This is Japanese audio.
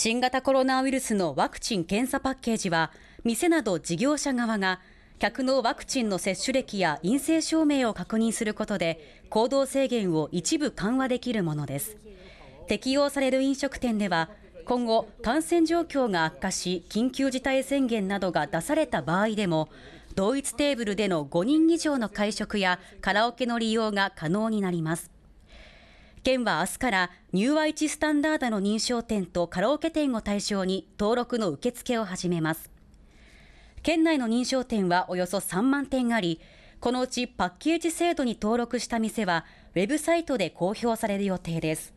新型コロナウイルスのワクチン・検査パッケージは、店など事業者側が客のワクチンの接種歴や陰性証明を確認することで、行動制限を一部緩和できるものです。適用される飲食店では、今後、感染状況が悪化し、緊急事態宣言などが出された場合でも、同一テーブルでの5人以上の会食やカラオケの利用が可能になります。県は明日からニューアイチスタンダードの認証店とカラオケ店を対象に登録の受付を始めます。県内の認証店はおよそ3万店あり、このうちパッケージ制度に登録した店はウェブサイトで公表される予定です。